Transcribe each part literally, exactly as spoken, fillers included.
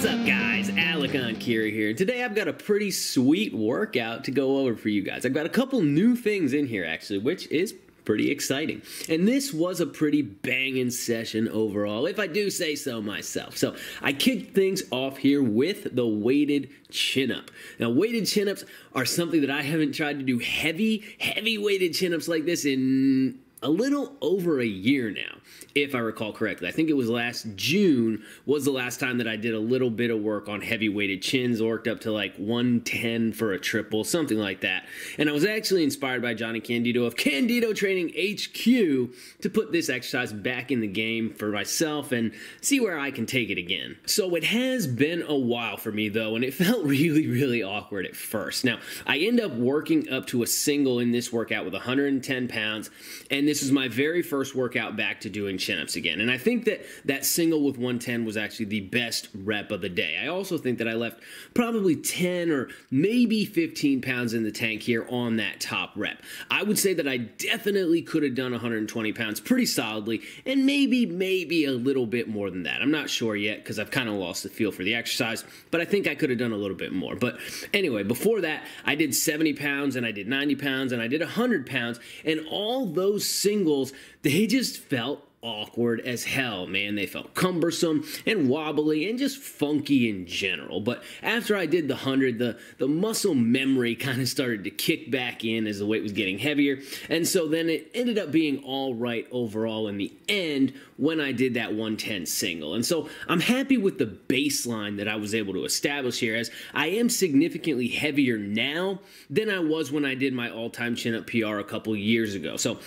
What's up, guys? Alec Enkiri here, and today I've got a pretty sweet workout to go over for you guys. I've got a couple new things in here, actually, which is pretty exciting. And this was a pretty banging session overall, if I do say so myself. So I kicked things off here with the weighted chin-up. Now, weighted chin-ups are something that I haven't tried to do heavy, heavy weighted chin-ups like this in a little over a year now, if I recall correctly. I think it was last June was the last time that I did a little bit of work on heavy weighted chins, worked up to like one ten for a triple, something like that. And I was actually inspired by Johnny Candido of Candido Training H Q to put this exercise back in the game for myself and see where I can take it again. So it has been a while for me though, and it felt really, really awkward at first. Now, I end up working up to a single in this workout with one hundred ten pounds, and this is my very first workout back to doing chin-ups again. And I think that that single with one ten was actually the best rep of the day. I also think that I left probably ten or maybe fifteen pounds in the tank here on that top rep. I would say that I definitely could have done one hundred twenty pounds pretty solidly, and maybe, maybe a little bit more than that. I'm not sure yet because I've kind of lost the feel for the exercise, but I think I could have done a little bit more. But anyway, before that, I did seventy pounds, and I did ninety pounds, and I did one hundred pounds, and all those singles, they just felt awkward as hell, man. They felt cumbersome and wobbly and just funky in general. But after I did the hundred, the, the muscle memory kind of started to kick back in as the weight was getting heavier. And so then it ended up being all right overall in the end when I did that one ten single. And so I'm happy with the baseline that I was able to establish here, as I am significantly heavier now than I was when I did my all-time chin-up P R a couple years ago. So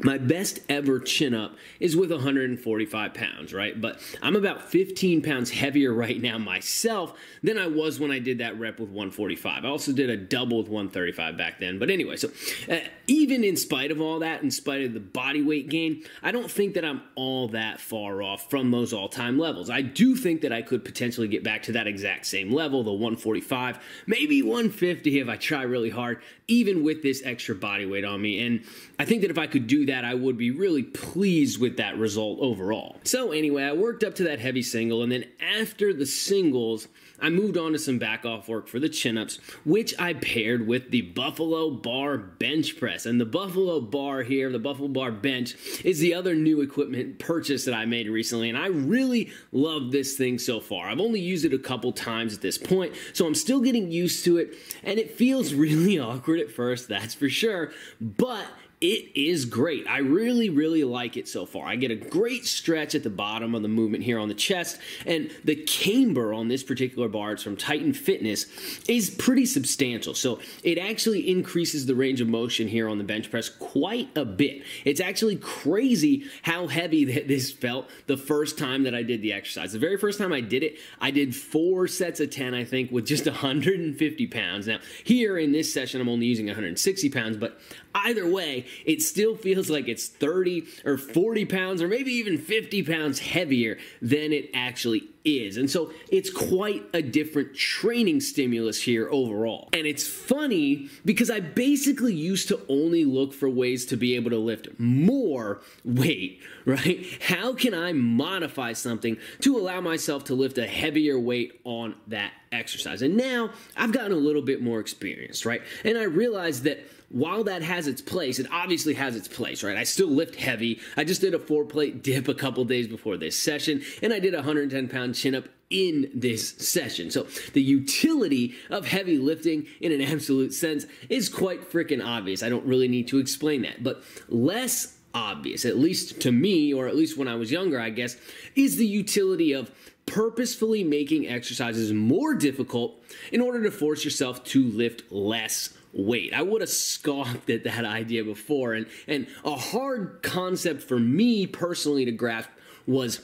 my best ever chin-up is with one hundred forty-five pounds, right? But I'm about fifteen pounds heavier right now myself than I was when I did that rep with one forty-five. I also did a double with one thirty-five back then. But anyway, so uh, even in spite of all that, in spite of the body weight gain, I don't think that I'm all that far off from those all-time levels. I do think that I could potentially get back to that exact same level, the one forty-five, maybe one fifty if I try really hard, even with this extra body weight on me. And I think that if I could do that, I would be really pleased with that result overall. So anyway, I worked up to that heavy single, and then after the singles, I moved on to some back off work for the chin-ups, which I paired with the Buffalo Bar bench press. And the Buffalo Bar here, the Buffalo Bar bench, is the other new equipment purchase that I made recently, and I really love this thing so far. I've only used it a couple times at this point, so I'm still getting used to it, and it feels really awkward at first, that's for sure, but it is great. I really, really like it so far. I get a great stretch at the bottom of the movement here on the chest, and the camber on this particular bar, it's from Titan Fitness, is pretty substantial. So it actually increases the range of motion here on the bench press quite a bit. It's actually crazy how heavy that this felt the first time that I did the exercise. The very first time I did it, I did four sets of ten, I think, with just one hundred fifty pounds. Now, here in this session, I'm only using one hundred sixty pounds, but either way, it still feels like it's thirty or forty pounds or maybe even fifty pounds heavier than it actually is. And so it's quite a different training stimulus here overall. And it's funny because I basically used to only look for ways to be able to lift more weight, right? How can I modify something to allow myself to lift a heavier weight on that exercise? And now I've gotten a little bit more experience, right? And I realized that while that has its place, it obviously has its place, right? I still lift heavy. I just did a four-plate dip a couple days before this session, and I did a one hundred ten pound chin-up in this session. So the utility of heavy lifting in an absolute sense is quite freaking obvious. I don't really need to explain that, but less obvious, at least to me, or at least when I was younger, I guess, is the utility of purposefully making exercises more difficult in order to force yourself to lift less weight. I would have scoffed at that idea before, and, and a hard concept for me personally to grasp was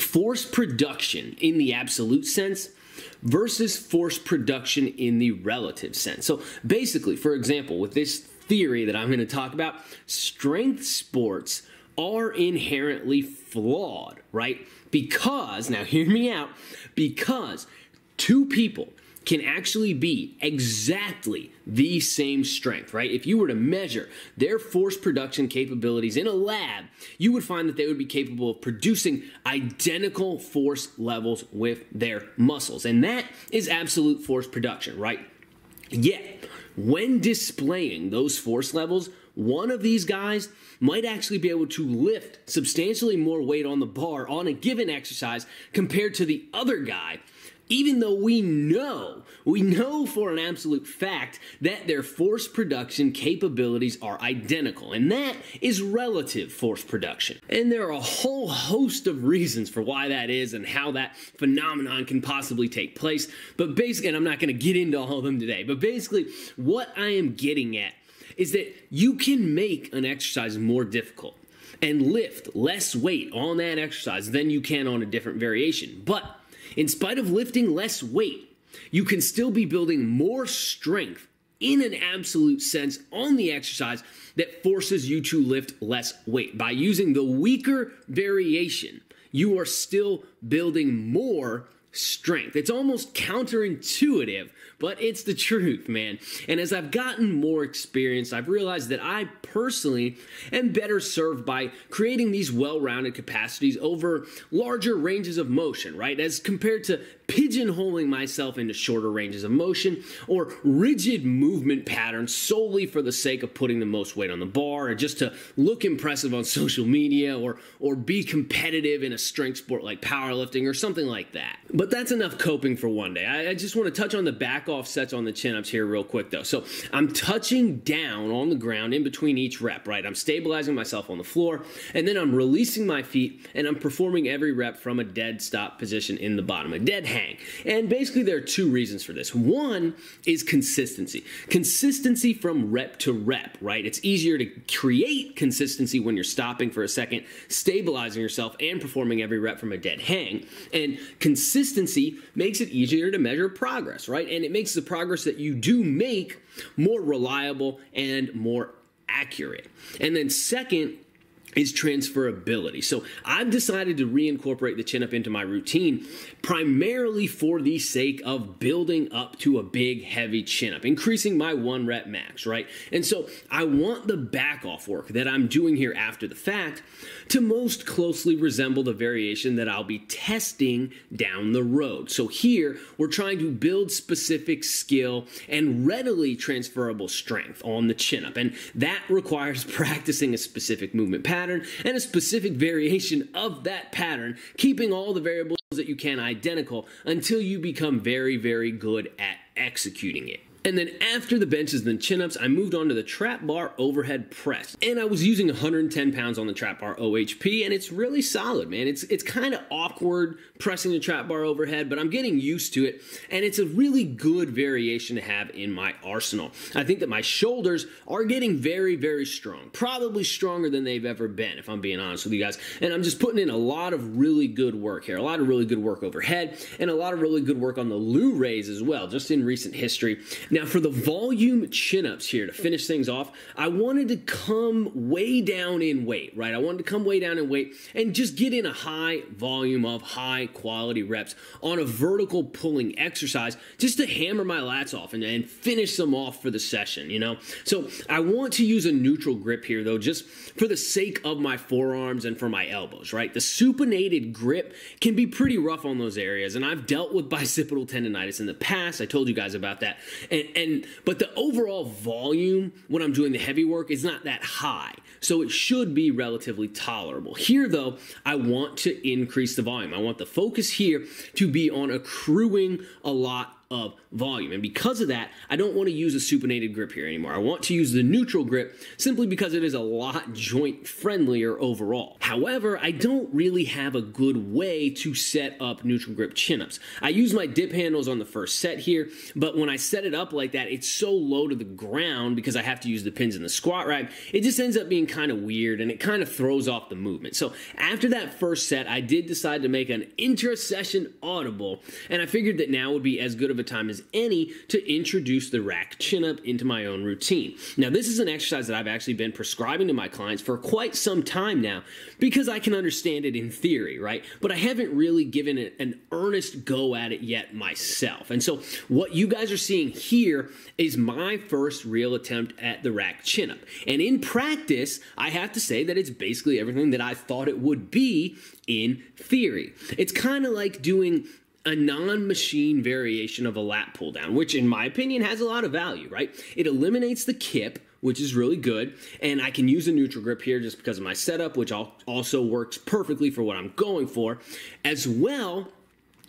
force production in the absolute sense versus force production in the relative sense. So basically, for example, with this theory that I'm going to talk about, strength sports are inherently flawed, right? Because, now hear me out, because two people can actually be exactly the same strength, right? If you were to measure their force production capabilities in a lab, you would find that they would be capable of producing identical force levels with their muscles. And that is absolute force production, right? Yet, when displaying those force levels, one of these guys might actually be able to lift substantially more weight on the bar on a given exercise compared to the other guy, even though we know, we know for an absolute fact that their force production capabilities are identical. And that is relative force production. And there are a whole host of reasons for why that is and how that phenomenon can possibly take place. But basically, and I'm not going to get into all of them today, but basically what I am getting at is that you can make an exercise more difficult and lift less weight on that exercise than you can on a different variation. But in spite of lifting less weight, you can still be building more strength in an absolute sense on the exercise that forces you to lift less weight. By using the weaker variation, you are still building more strength. It's almost counterintuitive, but it's the truth, man. And as I've gotten more experience, I've realized that I personally am better served by creating these well-rounded capacities over larger ranges of motion, right? As compared to pigeonholing myself into shorter ranges of motion or rigid movement patterns solely for the sake of putting the most weight on the bar or just to look impressive on social media or, or be competitive in a strength sport like powerlifting or something like that. But But that's enough coping for one day. I, I just want to touch on the back off sets on the chin-ups here real quick, though. So I'm touching down on the ground in between each rep, right? I'm stabilizing myself on the floor, and then I'm releasing my feet, and I'm performing every rep from a dead stop position in the bottom, a dead hang. And basically, there are two reasons for this. One is consistency. Consistency from rep to rep, right? It's easier to create consistency when you're stopping for a second, stabilizing yourself, and performing every rep from a dead hang. And consistency Consistency makes it easier to measure progress, right? And it makes the progress that you do make more reliable and more accurate. And then second is transferability. So I've decided to reincorporate the chin-up into my routine primarily for the sake of building up to a big, heavy chin-up, increasing my one rep max, right? And so I want the back-off work that I'm doing here after the fact to most closely resemble the variation that I'll be testing down the road. So here, we're trying to build specific skill and readily transferable strength on the chin-up, and that requires practicing a specific movement pattern Pattern and a specific variation of that pattern, keeping all the variables that you can identical until you become very, very good at executing it. And then after the benches and chin-ups, I moved on to the trap bar overhead press. And I was using one hundred ten pounds on the trap bar O H P, and it's really solid, man. It's it's kind of awkward pressing the trap bar overhead, but I'm getting used to it, and it's a really good variation to have in my arsenal. I think that my shoulders are getting very, very strong, probably stronger than they've ever been, if I'm being honest with you guys. And I'm just putting in a lot of really good work here, a lot of really good work overhead, and a lot of really good work on the Lu Raise as well, just in recent history. Now for the volume chin-ups here to finish things off, I wanted to come way down in weight, right? I wanted to come way down in weight and just get in a high volume of high quality reps on a vertical pulling exercise just to hammer my lats off and, and finish them off for the session, you know? So I want to use a neutral grip here though, just for the sake of my forearms and for my elbows, right? The supinated grip can be pretty rough on those areas, and I've dealt with bicipital tendonitis in the past. I told you guys about that. And And, but the overall volume when I'm doing the heavy work is not that high, so it should be relatively tolerable. Here, though, I want to increase the volume. I want the focus here to be on accruing a lot of volume, and because of that, I don't want to use a supinated grip here anymore. I want to use the neutral grip simply because it is a lot joint friendlier overall. However, I don't really have a good way to set up neutral grip chin-ups. I use my dip handles on the first set here, but when I set it up like that, it's so low to the ground because I have to use the pins in the squat rack. It just ends up being kind of weird, and it kind of throws off the movement. So after that first set, I did decide to make an intra-session audible, and I figured that now would be as good of a good time as any to introduce the rack chin-up into my own routine. Now, this is an exercise that I've actually been prescribing to my clients for quite some time now because I can understand it in theory, right? But I haven't really given it an earnest go at it yet myself. And so what you guys are seeing here is my first real attempt at the rack chin-up. And in practice, I have to say that it's basically everything that I thought it would be in theory. It's kind of like doing a non-machine variation of a lat pull down, which in my opinion has a lot of value, right? It eliminates the kip, which is really good, and I can use a neutral grip here just because of my setup, which also works perfectly for what I'm going for. As well,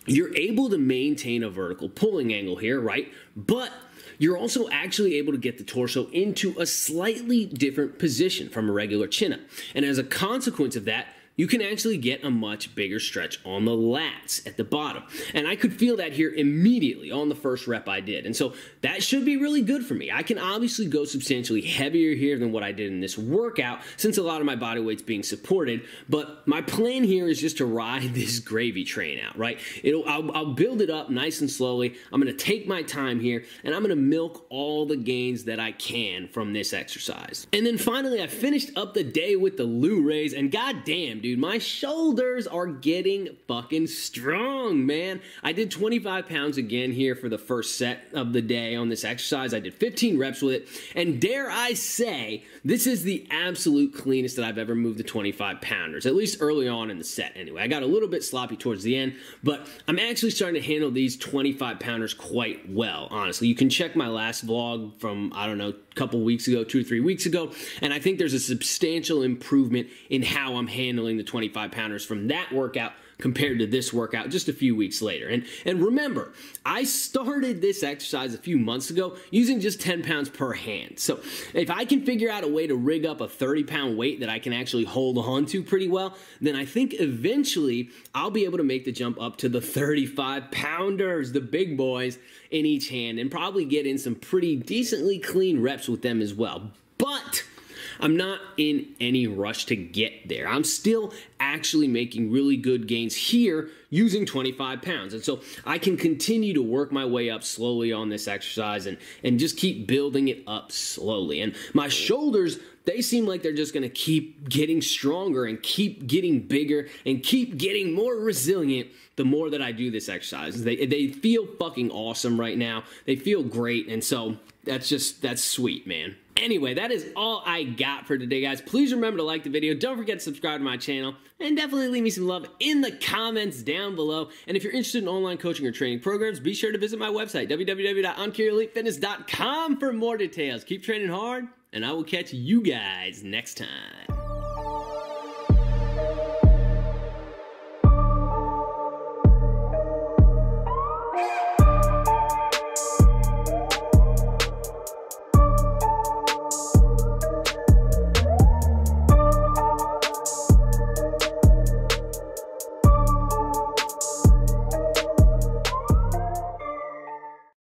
you're able to maintain a vertical pulling angle here, right? But you're also actually able to get the torso into a slightly different position from a regular chin-up. And as a consequence of that, you can actually get a much bigger stretch on the lats at the bottom. And I could feel that here immediately on the first rep I did. And so that should be really good for me. I can obviously go substantially heavier here than what I did in this workout since a lot of my body weight's being supported. But my plan here is just to ride this gravy train out, right? It'll, I'll, I'll build it up nice and slowly. I'm gonna take my time here and I'm gonna milk all the gains that I can from this exercise. And then finally, I finished up the day with the Lu Raise, and goddamn, dude, my shoulders are getting fucking strong, man. I did twenty-five pounds again here for the first set of the day on this exercise. I did fifteen reps with it, and dare I say, this is the absolute cleanest that I've ever moved the twenty-five pounders, at least early on in the set anyway. I got a little bit sloppy towards the end, but I'm actually starting to handle these twenty-five pounders quite well, honestly. You can check my last vlog from, I don't know, a couple weeks ago, two or three weeks ago, and I think there's a substantial improvement in how I'm handling the twenty-five pounders from that workout compared to this workout just a few weeks later. And, and remember, I started this exercise a few months ago using just ten pounds per hand. So if I can figure out a way to rig up a thirty pound weight that I can actually hold on to pretty well, then I think eventually I'll be able to make the jump up to the thirty-five pounders, the big boys in each hand, and probably get in some pretty decently clean reps with them as well. But I'm not in any rush to get there. I'm still actually making really good gains here using twenty-five pounds. And so I can continue to work my way up slowly on this exercise and, and just keep building it up slowly. And my shoulders, they seem like they're just going to keep getting stronger and keep getting bigger and keep getting more resilient the more that I do this exercise. They, they feel fucking awesome right now. They feel great. And so that's just, that's sweet, man. Anyway, that is all I got for today, guys. Please remember to like the video. Don't forget to subscribe to my channel. And definitely leave me some love in the comments down below. And if you're interested in online coaching or training programs, be sure to visit my website, w w w dot enkiri elite fitness dot com, for more details. Keep training hard, and I will catch you guys next time.